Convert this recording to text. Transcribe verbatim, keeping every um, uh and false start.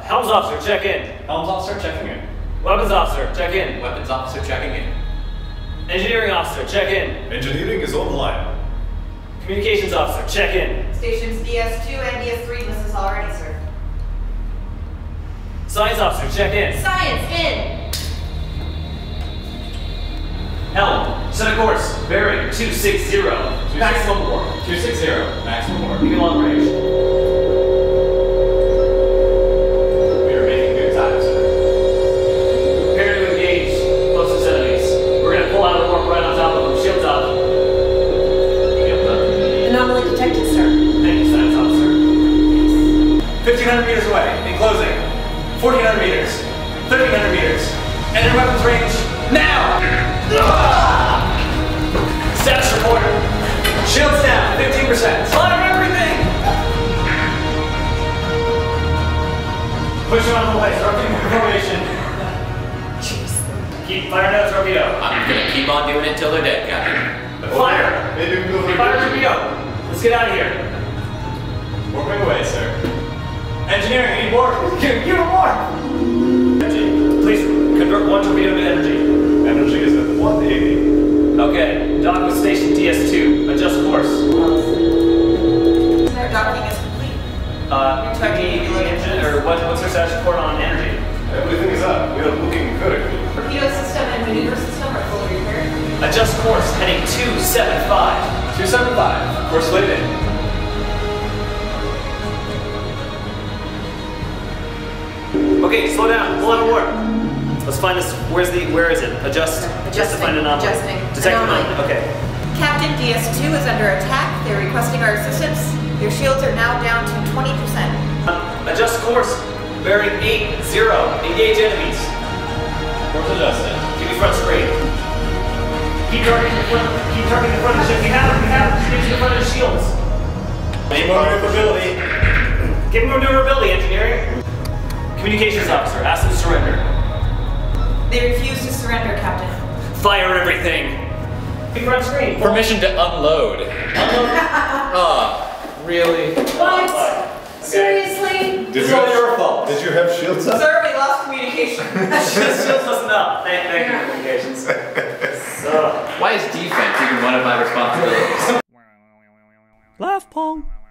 Helms officer, check in. Helms officer, checking in. Weapons officer, check in. Weapons officer, checking in. Engineering officer, check in. Engineering is on the line. Communications officer, check in. Stations D S two and D S three must us already, sir. Science officer, check in. Science in. Helm, set a course. Bearing two sixty. two sixty. Maximum warp. two sixty. Maximum warp. Even long range. fifteen hundred meters away, in closing. fourteen hundred meters, thirteen hundred meters. Enter weapons range, now! Status report. Shields down, fifteen percent. Fire everything! Push it on the way, torpedo formation. Keep firing out torpedo. I'm gonna keep on doing it till they're dead, Captain. Fire! Fire torpedo! Let's get out of here. Warping away, sir. Engineering, any more? Give, give me more! Energy. Please convert one torpedo to energy. Energy is at one eighty. Okay, dock with station D S two. Adjust course. Their docking is complete. Uh, the engine, or what, what's our status report on energy? Everything is up. We are looking critically. Torpedo system and maneuver system are fully repaired. Adjust course, heading two seventy-five. two seventy-five. Course laid in. Okay, slow down. Pull out of warp. Let's find this. Where's the? Where is it? Adjust. Adjust to find an anomaly. Adjusting. Detect anomaly. Okay. Captain D S two is under attack. They're requesting our assistance. Your shields are now down to twenty percent. Uh, adjust course. Bearing eight zero. Engage enemies. Course adjusted. Keep your front straight. Keep targeting the front. Keep targeting the front of the ship. You have it. You have it. Engage the front of the shields. Give more maneuverability. Give more maneuverability, engineering. Communications officer, ask them to surrender. They refuse to surrender, Captain. Fire everything! Be front screen. Permission to unload. Unload? Ah, uh, really? What? Okay. Seriously? This is all your fault. Did you have shields up? Sir, we lost communication. Shields wasn't up. Thank, thank you, communications. So. Why is defense even one of my responsibilities? LaughPong!